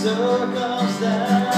circumstance.